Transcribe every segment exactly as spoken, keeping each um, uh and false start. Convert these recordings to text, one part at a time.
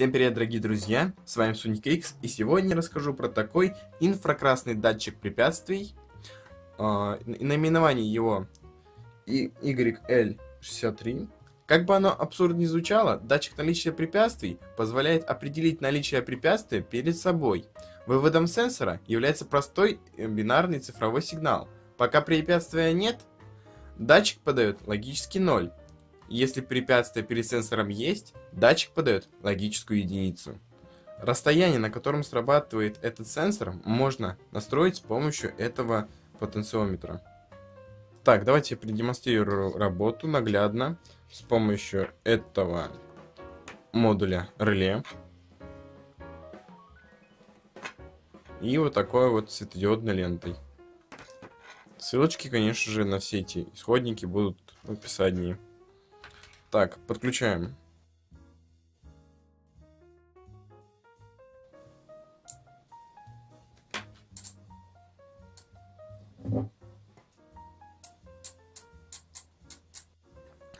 Всем привет, дорогие друзья, с вами SunnyKix, и сегодня я расскажу про такой инфракрасный датчик препятствий, э, наименование его Y L шестьдесят три. Как бы оно абсурдно ни звучало, датчик наличия препятствий позволяет определить наличие препятствия перед собой. Выводом сенсора является простой бинарный цифровой сигнал. Пока препятствия нет, датчик подает логический ноль. Если препятствие перед сенсором есть, датчик подает логическую единицу. Расстояние, на котором срабатывает этот сенсор, можно настроить с помощью этого потенциометра. Так, давайте я продемонстрирую работу наглядно с помощью этого модуля реле. И вот такой вот светодиодной лентой. Ссылочки, конечно же, на все эти исходники будут в описании. Так, подключаем.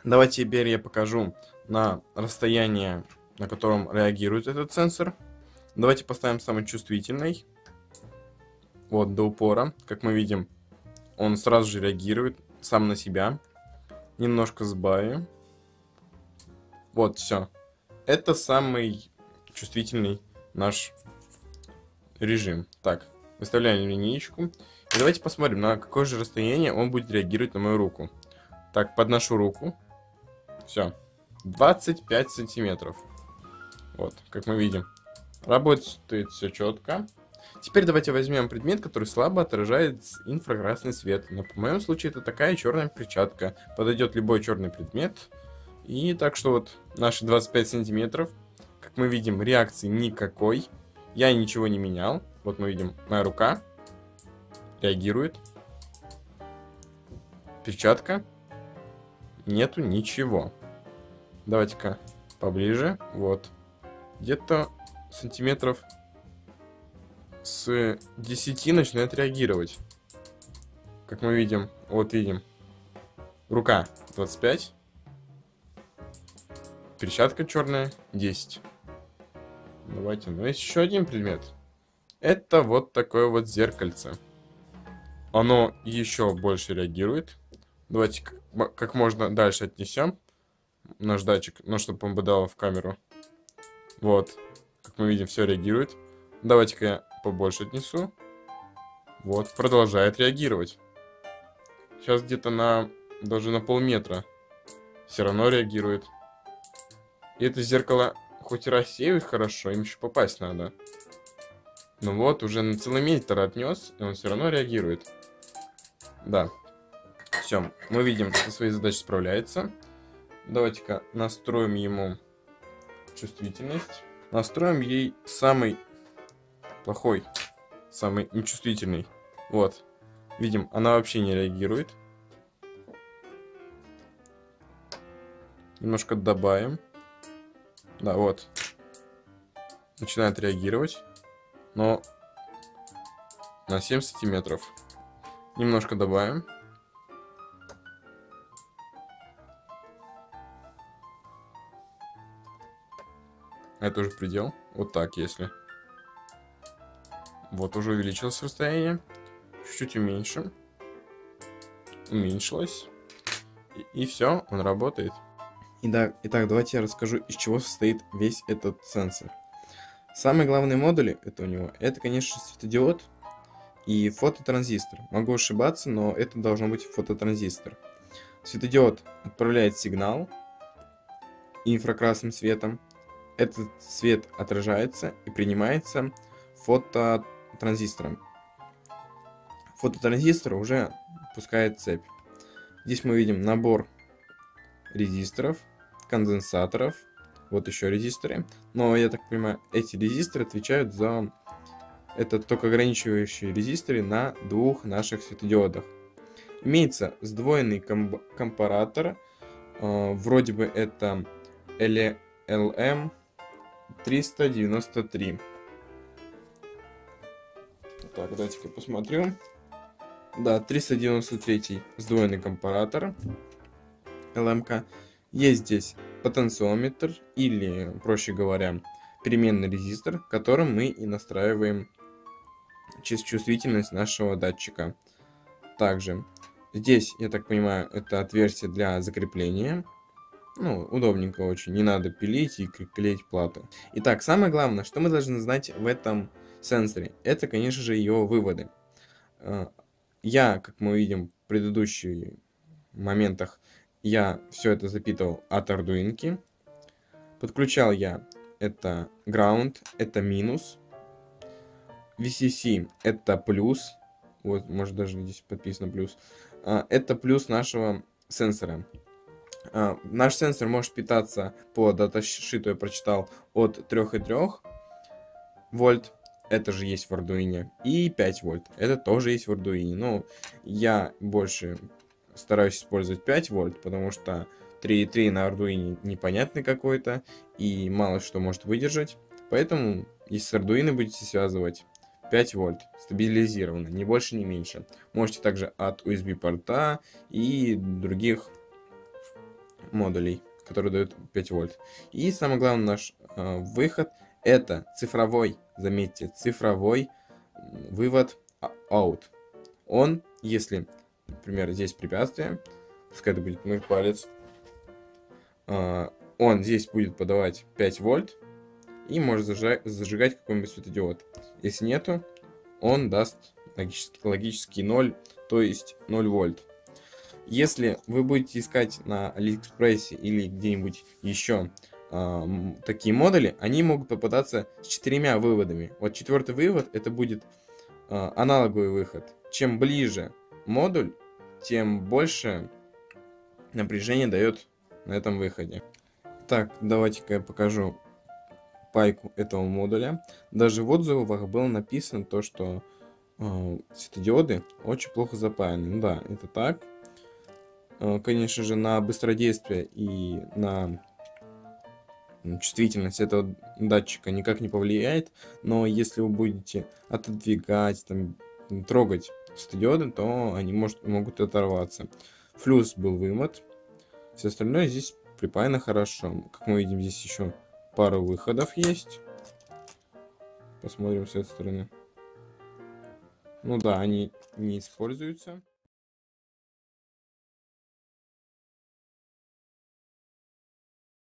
Давайте теперь я покажу на расстояние, на котором реагирует этот сенсор. Давайте поставим самый чувствительный. Вот, до упора. Как мы видим, он сразу же реагирует сам на себя. Немножко сбавим. Вот, все. Это самый чувствительный наш режим. Так, выставляем линейку. И давайте посмотрим, на какое же расстояние он будет реагировать на мою руку. Так, подношу руку. Все. двадцать пять сантиметров. Вот, как мы видим. Работает все четко. Теперь давайте возьмем предмет, который слабо отражает инфракрасный свет. Но в моем случае это такая черная перчатка. Подойдет любой черный предмет. И так что вот наши двадцать пять сантиметров, как мы видим, реакции никакой. Я ничего не менял. Вот мы видим, моя рука реагирует. Перчатка. Нету ничего. Давайте-ка поближе. Вот. Где-то сантиметров с десяти начинает реагировать. Как мы видим, вот видим. Рука двадцать пять. Перчатка черная десять. Давайте, ну есть еще один предмет. Это вот такое вот зеркальце. Оно еще больше реагирует. Давайте как, как можно дальше отнесем наш датчик, ну чтобы он подал в камеру. Вот, как мы видим, все реагирует. Давайте-ка я побольше отнесу. Вот, продолжает реагировать. Сейчас где-то на даже на полметра все равно реагирует. И это зеркало хоть и рассеивает хорошо, им еще попасть надо. Ну вот, уже на целый метр отнес, и он все равно реагирует. Да. Все, мы видим, со своей задачей справляется. Давайте-ка настроим ему чувствительность. Настроим ей самый плохой, самый нечувствительный. Вот. Видим, она вообще не реагирует. Немножко добавим. Да, вот. Начинает реагировать. Но на семь сантиметров. Немножко добавим. Это уже предел. Вот так, если. Вот уже увеличилось расстояние. Чуть-чуть уменьшим. Уменьшилось. И, и все, он работает. Итак, итак, давайте я расскажу, из чего состоит весь этот сенсор. Самые главные модули это у него, это, конечно, светодиод и фототранзистор. Могу ошибаться, но это должно быть фототранзистор. Светодиод отправляет сигнал инфракрасным светом. Этот свет отражается и принимается фототранзистором. Фототранзистор уже пускает цепь. Здесь мы видим набор резисторов, конденсаторов, вот еще резисторы. Но я так понимаю, эти резисторы отвечают за... Это только ограничивающие резисторы на двух наших светодиодах. Имеется сдвоенный комп компаратор. Э, вроде бы это Л М триста девяносто три. Так, давайте-ка посмотрим. Да, триста девяносто три сдвоенный компаратор. эл эм ка. Есть здесь потенциометр, или, проще говоря, переменный резистор, которым мы и настраиваем чувствительность нашего датчика. Также здесь, я так понимаю, это отверстие для закрепления. Ну, удобненько очень, не надо пилить и клеить плату. Итак, самое главное, что мы должны знать в этом сенсоре, это, конечно же, его выводы. Я, как мы видим в предыдущих моментах, я все это запитывал от Ардуинки. Подключал я это ground, это минус. ви си си это плюс. Вот, может, даже здесь подписано плюс. Это плюс нашего сенсора. Наш сенсор может питаться по даташиту, я прочитал, от трёх и трёх вольт. Это же есть в Arduino. И пять вольт. Это тоже есть в Arduino. Но я больше стараюсь использовать пять вольт, потому что три и три на Arduino непонятный какой-то. И мало что может выдержать. Поэтому, если с Arduino будете связывать, пять вольт. Стабилизированно. Ни больше, ни меньше. Можете также от ю эс би порта и других модулей, которые дают пять вольт. И самое главное, наш э, выход. Это цифровой, заметьте, цифровой вывод out. Он, если, например, здесь препятствие, пускай это будет мой палец, он здесь будет подавать пять вольт и может зажигать какой-нибудь светодиод. Если нету, он даст логически, логически ноль, то есть ноль вольт. Если вы будете искать на Алиэкспрессе или где-нибудь еще такие модули, они могут попадаться с четырьмя выводами. Вот четвертый вывод, это будет э, аналоговый выход. Чем ближе модуль, тем больше напряжение дает на этом выходе. Так, давайте-ка я покажу пайку этого модуля. Даже в отзывах было написано то, что э, светодиоды очень плохо запаяны. Да, это так. Э, конечно же, на быстродействие и на чувствительность этого датчика никак не повлияет, но если вы будете отодвигать, там, трогать светодиоды, то они может, могут оторваться. Флюс был вымыт, все остальное здесь припаяно хорошо. Как мы видим, здесь еще пару выходов есть. Посмотрим с этой стороны. Ну да, они не используются.